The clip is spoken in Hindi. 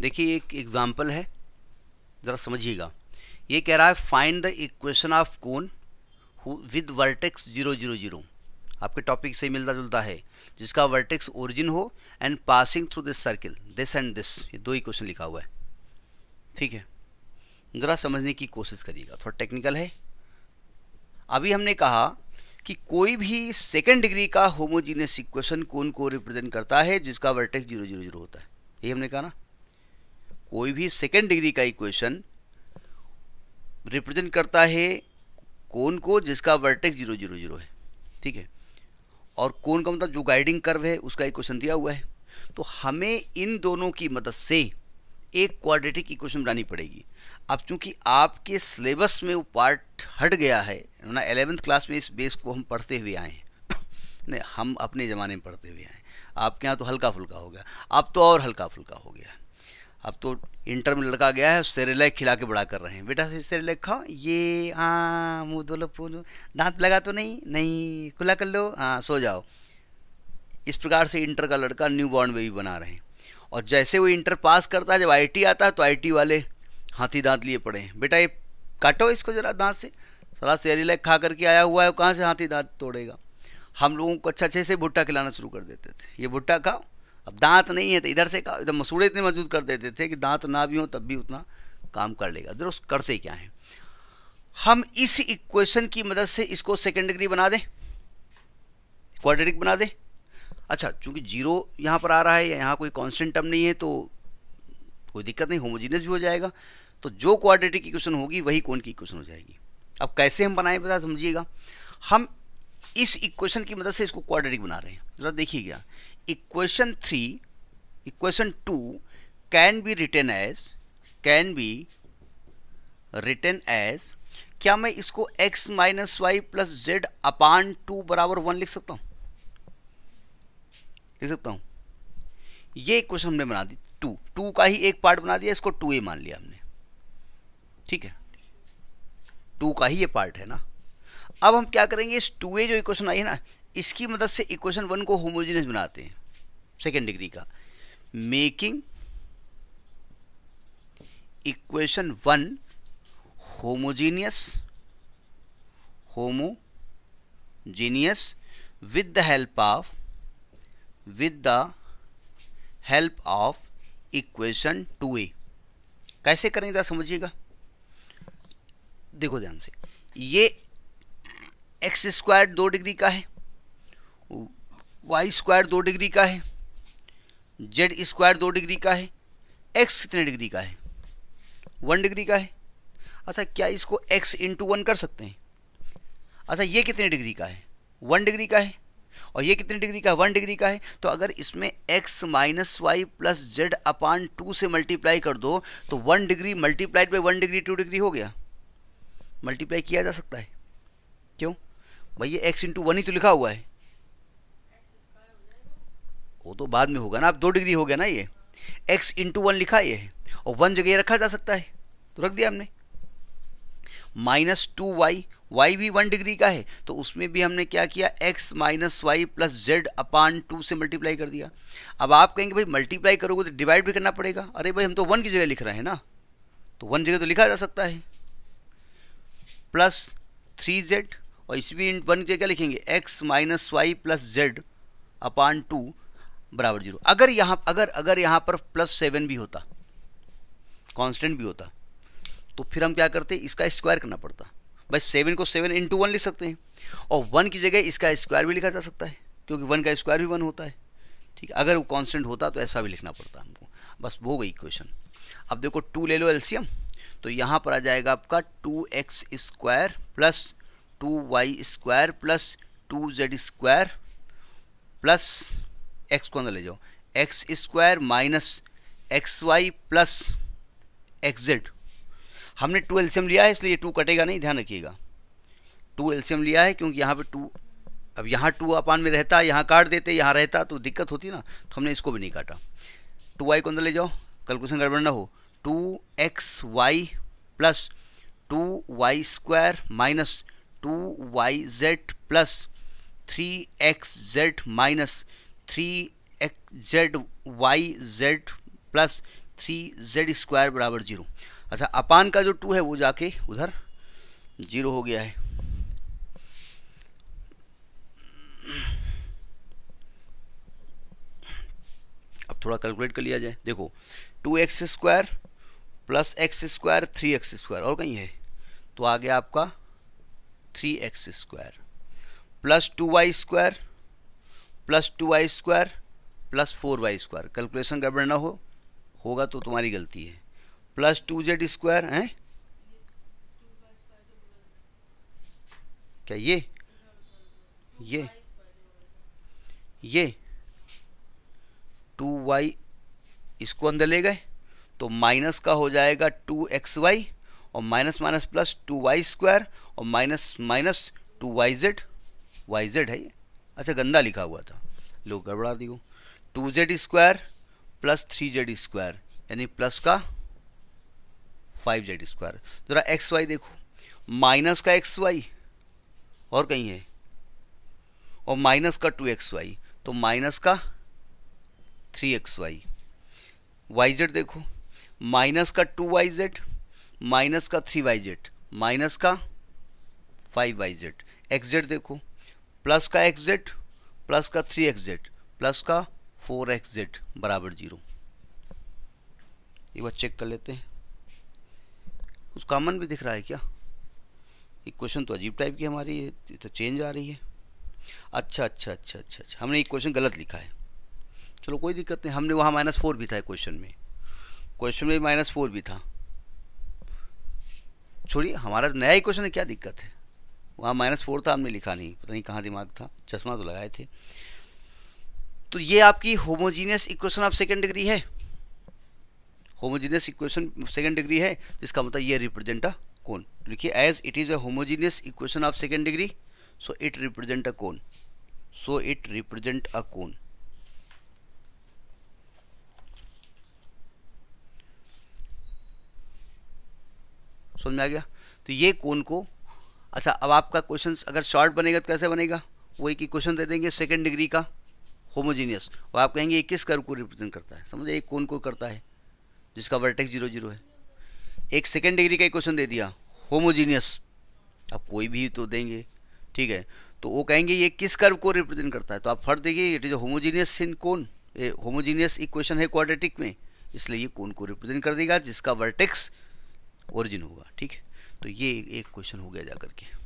देखिए एक एग्जाम्पल है, ज़रा समझिएगा। ये कह रहा है find the equation of cone with vertex 0 0 0। आपके टॉपिक से मिलता जुलता है, जिसका वर्टेक्स ओरिजिन हो and passing through this circle this and this. ये दो इक्वेशन लिखा हुआ है, ठीक है। ज़रा समझने की कोशिश करिएगा, थोड़ा टेक्निकल है। अभी हमने कहा कि कोई भी सेकेंड डिग्री का होमोजीनियस इक्वेशन कोन को रिप्रेजेंट करता है जिसका वर्टेक्स 0 0 0 होता है। ये हमने कहा ना, कोई भी सेकेंड डिग्री का इक्वेशन रिप्रेजेंट करता है कोन को जिसका वर्टेक्स 0 0 0 है, ठीक है। और कोन का मतलब जो गाइडिंग कर्व है उसका इक्वेशन दिया हुआ है। तो हमें इन दोनों की मदद से एक क्वाड्रेटिक इक्वेशन बनानी पड़ेगी। अब चूंकि आपके सिलेबस में वो पार्ट हट गया है ना, 11th क्लास में इस बेस को हम पढ़ते हुए आए हैं नहीं, हम अपने ज़माने में पढ़ते हुए आए हैं। आपके यहाँ तो हल्का फुल्का हो गया, अब तो और हल्का फुल्का हो गया। अब तो इंटर में लड़का गया है, सेरेलैक खिला के बड़ा कर रहे हैं, बेटा सेरेलैक खाओ, ये हाँ मुँह धो लो, दांत लगा तो नहीं, नहीं खुला कर लो, हाँ सो जाओ। इस प्रकार से इंटर का लड़का न्यू बॉर्न बेबी बना रहे हैं। और जैसे वो इंटर पास करता है, जब आईटी आता है तो आईटी वाले हाथी दांत लिए पड़े हैं, बेटा ये काटो इसको ज़रा दांत से, साला सेरेलैक खा करके आया हुआ है, कहाँ से हाथी दांत तोड़ेगा। हम लोगों को अच्छे से भुट्टा खिलाना शुरू कर देते थे, ये भुट्टा खाओ, अब दांत नहीं है तो इधर से का एकदम मसूड़े इतने मजबूत कर देते थे कि दांत ना भी हो तब भी उतना काम कर लेगा। दुरुस्त करते क्या है, हम इस इक्वेशन की मदद से इसको सेकेंड डिग्री बना दें, क्वाड्रेटिक बना दें। अच्छा, चूंकि जीरो यहाँ पर आ रहा है, यहाँ कोई कांस्टेंट टर्म नहीं है तो कोई दिक्कत नहीं, होमोजीनियस भी हो जाएगा। तो जो क्वाड्रेटिक इक्वेशन होगी वही कोन की इक्वेशन हो जाएगी। अब कैसे हम बनाएं बता समझिएगा, हम इस इक्वेशन की मदद से इसको क्वाड्रेटिक बना रहे हैं। ज़रा देखिएगा, equation 2 can be written as क्या मैं इसको x minus Y plus Z upon 2 बराबर 1 लिख सकता हूँ, लिख सकता हूँ। ये इक्वेशन हमने बना दी, 2 का ही एक पार्ट बना दिया, इसको 2a मान लिया हमने, ठीक है, 2 का ही ये पार्ट है ना। अब हम क्या करेंगे, इस 2a जो इक्वेशन आई है ना, इसकी मदद से इक्वेशन 1 को होमोजेनियस बनाते हैं सेकेंड डिग्री का। Making equation 1 homogeneous with the help of equation 2a। कैसे करेंगे जरा समझिएगा, देखो ध्यान से। ये एक्स स्क्वायर 2 डिग्री का है, वाई स्क्वायर 2 डिग्री का है, जेड स्क्वायर 2 डिग्री का है, एक्स कितने डिग्री का है, 1 डिग्री का है। अच्छा, क्या इसको एक्स इंटू 1 कर सकते हैं? अच्छा, ये कितने डिग्री का है, 1 डिग्री का है, और ये कितने डिग्री का है, 1 डिग्री का है। तो अगर इसमें x minus Y plus Z upon 2 से मल्टीप्लाई कर दो तो 1 degree multiplied by 1 degree 2 degree हो गया, मल्टीप्लाई किया जा सकता है। क्यों भाई, ये एक्स इंटू 1 ही तो लिखा हुआ है, वो तो बाद में होगा ना, अब 2 डिग्री हो गया ना, ये x इंटू 1 लिखा ये है और 1 जगह रखा जा सकता है तो रख दिया हमने। माइनस 2y, वाई भी 1 डिग्री का है तो उसमें भी हमने क्या किया, x minus Y plus Z upon 2 से मल्टीप्लाई कर दिया। अब आप कहेंगे भाई मल्टीप्लाई करोगे तो डिवाइड भी करना पड़ेगा, अरे भाई हम तो 1 की जगह लिख रहे हैं ना, तो 1 जगह तो लिखा जा सकता है। प्लस 3z, और इस भी 1 की जगह लिखेंगे x minus Y plus Z upon 2 बराबर 0। अगर यहाँ पर प्लस 7 भी होता, कांस्टेंट भी होता, तो फिर हम क्या करते, इसका स्क्वायर करना पड़ता। भाई 7 को 7 इंटू 1 लिख सकते हैं और 1 की जगह इसका स्क्वायर भी लिखा जा सकता है क्योंकि 1 का स्क्वायर भी 1 होता है, ठीक है। अगर वो कांस्टेंट होता तो ऐसा भी लिखना पड़ता हमको, बस वो गई इक्वेशन। अब देखो 2 ले लो एलसीएम, तो यहाँ पर आ जाएगा आपका 2x square plus 2y square plus 2z square plus x को अंदर ले जाओ, x square minus x Y plus x Z. हमने 2 एलसीएम लिया है इसलिए 2 कटेगा नहीं, ध्यान रखिएगा। 2 एलसीएम लिया है क्योंकि यहाँ पे 2, अब यहाँ 2 अपान में रहता, यहाँ काट देते, यहाँ रहता तो दिक्कत होती ना, तो हमने इसको भी नहीं काटा। 2y को अंदर ले जाओ, कैलकुलेशन गड़बड़ ना हो, 2xy plus 2y square minus 2yz plus 3xz minus 3xzy z plus 3z² बराबर 0। अच्छा, अपान का जो 2 है वो जाके उधर 0 हो गया है। अब थोड़ा कैलकुलेट कर लिया जाए। देखो 2x² प्लस x² 3x² और कहीं है तो आ गया आपका 3x² plus 2y² plus 2y² plus 4y²। Calculation गड़बड़ ना होगा तो तुम्हारी गलती है। प्लस 2z² है क्या? ये 2y इसको अंदर ले गए तो माइनस का हो जाएगा 2xy और माइनस माइनस प्लस 2y² और माइनस माइनस 2yz। yz है ये। अच्छा, गंदा लिखा हुआ था, लोग गड़बड़ा दियो। 2z² प्लस 3z² यानी प्लस का 5z²। जरा xy देखो, माइनस का xy और कहीं है और माइनस का 2xy तो माइनस का 3xy। yz देखो, माइनस का 2yz माइनस का 3yz माइनस का 5yz। xz देखो, प्लस का xz प्लस का 3xz प्लस का 4xz बराबर 0। एक बार चेक कर लेते हैं। कुछ कॉमन भी दिख रहा है क्या? ये क्वेश्चन तो अजीब टाइप की हमारी ये तो चेंज आ रही है। अच्छा अच्छा अच्छा अच्छा अच्छा, हमने एक क्वेश्चन गलत लिखा है। चलो कोई दिक्कत नहीं, हमने वहाँ -4 भी था क्वेश्चन में। क्वेश्चन में -4 भी था। छोड़िए, हमारा नया ही क्वेश्चन है, क्या दिक्कत है। वहाँ -4 था, हमने लिखा नहीं, पता नहीं कहाँ दिमाग था, चश्मा तो लगाए थे। तो ये आपकी homogeneous equation of second degree है। होमोजीनियस इक्वेशन सेकेंड डिग्री है, जिसका मतलब ये रिप्रेजेंट अ कोन। लिखिए as it is a homogeneous equation of second degree so it represent a cone. समझ आ गया? तो ये कोन को, अच्छा अब आपका क्वेश्चन अगर शॉर्ट बनेगा तो कैसे बनेगा? वो एक इक्वेशन दे देंगे सेकेंड डिग्री का होमोजीनियस और आप कहेंगे ये किस कर्व को रिप्रेजेंट करता है। समझे, एक कोन को करता है जिसका वर्टेक्स 0, 0 है। एक सेकेंड डिग्री का इक्वेशन दे दिया होमोजीनियस, आप कोई भी तो देंगे, ठीक है। तो वो कहेंगे ये किस कर्व को रिप्रेजेंट करता है, तो आप फर्स्ट देखिए it is homogeneous in cone. Homogeneous equation है क्वाड्रेटिक में, इसलिए ये कोन को रिप्रेजेंट कर देगा जिसका वर्टेक्स ओरिजिन होगा, ठीक है। तो ये एक क्वेश्चन हो गया जा करके।